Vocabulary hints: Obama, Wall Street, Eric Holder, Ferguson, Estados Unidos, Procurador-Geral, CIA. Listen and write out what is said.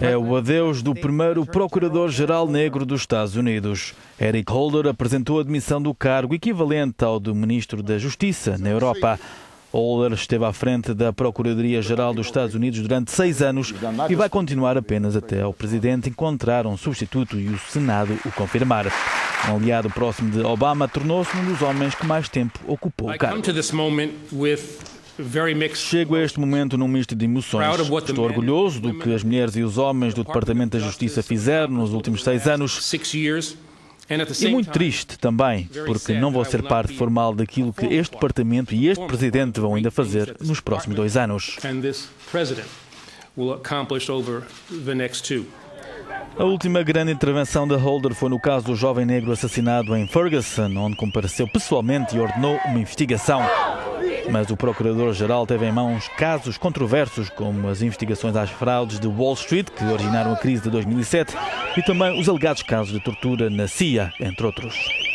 É o adeus do primeiro Procurador-Geral Negro dos Estados Unidos. Eric Holder apresentou a admissão do cargo equivalente ao do Ministro da Justiça na Europa. Holder esteve à frente da Procuradoria-Geral dos Estados Unidos durante 6 anos e vai continuar apenas até o Presidente encontrar um substituto e o Senado o confirmar. Um aliado próximo de Obama, tornou-se um dos homens que mais tempo ocupou o cargo. Chego a este momento num misto de emoções. Estou orgulhoso do que as mulheres e os homens do Departamento da Justiça fizeram nos últimos 6 anos. E muito triste também, porque não vou ser parte formal daquilo que este Departamento e este Presidente vão ainda fazer nos próximos 2 anos. A última grande intervenção de Holder foi no caso do jovem negro assassinado em Ferguson, onde compareceu pessoalmente e ordenou uma investigação. Mas o Procurador-Geral teve em mãos casos controversos, como as investigações às fraudes de Wall Street, que originaram a crise de 2007, e também os alegados casos de tortura na CIA, entre outros.